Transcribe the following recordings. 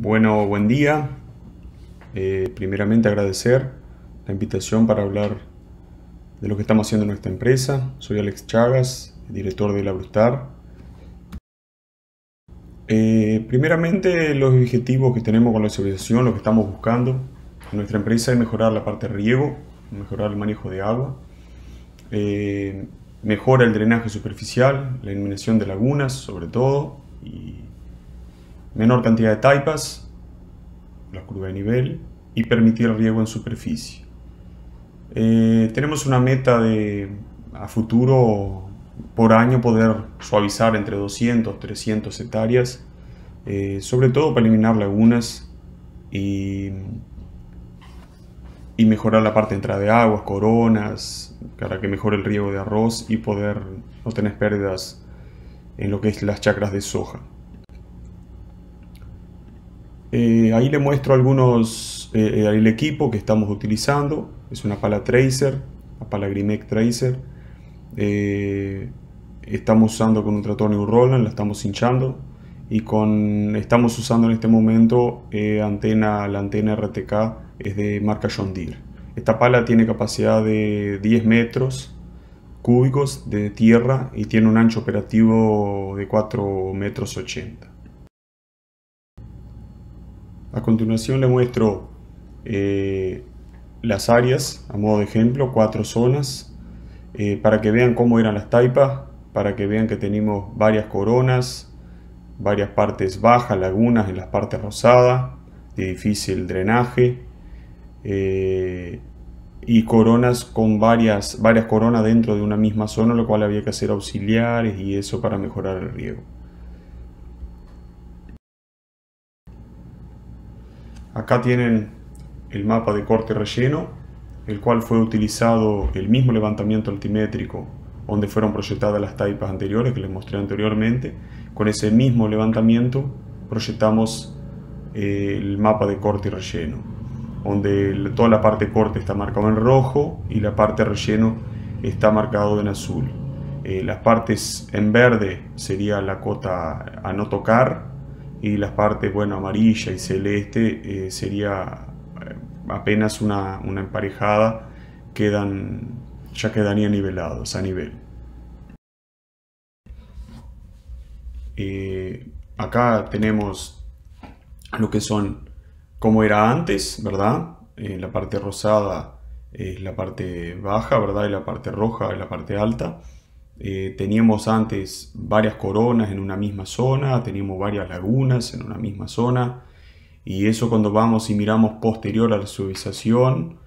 Bueno, buen día. Primeramente agradecer la invitación para hablar de lo que estamos haciendo en nuestra empresa. Soy Alex Chagas, director de Labrustar. Primeramente, los objetivos que tenemos con la asociación, lo que estamos buscando en nuestra empresa es mejorar la parte de riego, mejorar el manejo de agua, mejora el drenaje superficial, la eliminación de lagunas sobre todo, y menor cantidad de taipas, la curva de nivel, y permitir riego en superficie. Tenemos una meta de a futuro por año poder suavizar entre 200 y 300 hectáreas, sobre todo para eliminar lagunas y mejorar la parte de entrada de aguas, coronas, para que mejore el riego de arroz y poder no tener pérdidas en lo que es las chacras de soja. Ahí le muestro algunos, el equipo que estamos utilizando. Es una pala tracer, una pala Grimec tracer. Estamos usando con un tractor New Holland, la estamos hinchando, y estamos usando en este momento la antena RTK, es de marca John Deere. Esta pala tiene capacidad de 10 metros cúbicos de tierra y tiene un ancho operativo de 4,80 metros. A continuación le muestro las áreas, a modo de ejemplo, 4 zonas, para que vean cómo eran las taipas, para que vean que tenemos varias coronas, varias partes bajas, lagunas en las partes rosadas, de difícil drenaje, y coronas con varias coronas dentro de una misma zona, lo cual había que hacer auxiliares y eso para mejorar el riego. Acá tienen el mapa de corte relleno, el cual fue utilizado el mismo levantamiento altimétrico donde fueron proyectadas las taipas anteriores que les mostré anteriormente. Con ese mismo levantamiento proyectamos el mapa de corte y relleno, donde toda la parte corte está marcada en rojo y la parte relleno está marcado en azul. Las partes en verde sería la cota a no tocar, y las partes, bueno, amarilla y celeste sería apenas una emparejada, ya quedaría nivelados a nivel. Acá tenemos lo que son como era antes, ¿verdad? La parte rosada es la parte baja, ¿verdad? Y la parte roja es la parte alta. Teníamos antes varias coronas en una misma zona, teníamos varias lagunas en una misma zona, y eso, cuando vamos y miramos posterior a la suavización,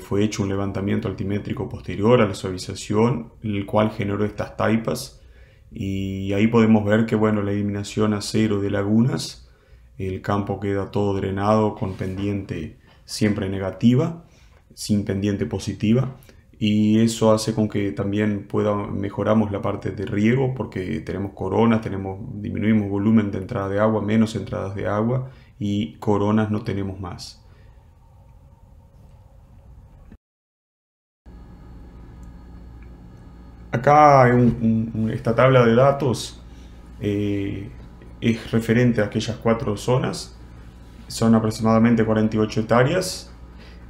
fue hecho un levantamiento altimétrico posterior a la suavización, el cual generó estas taipas, y ahí podemos ver que, bueno, la eliminación a cero de lagunas, el campo queda todo drenado con pendiente siempre negativa, sin pendiente positiva. Y eso hace con que también mejoramos la parte de riego, porque tenemos coronas, disminuimos volumen de entrada de agua, menos entradas de agua, y coronas no tenemos más. Acá esta tabla de datos es referente a aquellas 4 zonas. Son aproximadamente 48 hectáreas.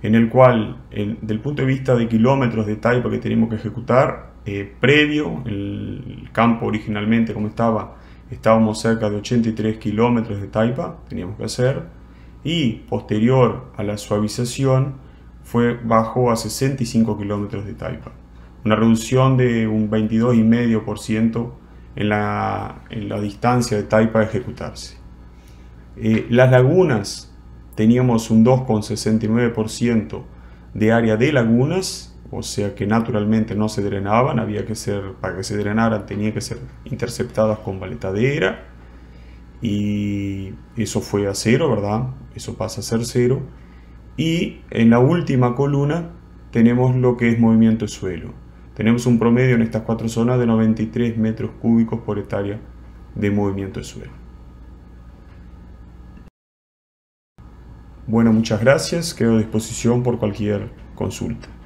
En el cual, del punto de vista de kilómetros de taipa que tenemos que ejecutar, previo, el campo originalmente como estaba, estábamos cerca de 83 kilómetros de taipa, teníamos que hacer, y posterior a la suavización bajó a 65 kilómetros de taipa, una reducción de un 22,5% en la distancia de taipa a ejecutarse. Las lagunas, teníamos un 2,69% de área de lagunas, o sea que naturalmente no se drenaban, para que se drenaran tenía que ser interceptadas con baletadera, y eso fue a cero, ¿verdad? Eso pasa a ser cero. Y en la última columna tenemos lo que es movimiento de suelo. Tenemos un promedio en estas 4 zonas de 93 metros cúbicos por hectárea de movimiento de suelo. Bueno, muchas gracias. Quedo a disposición por cualquier consulta.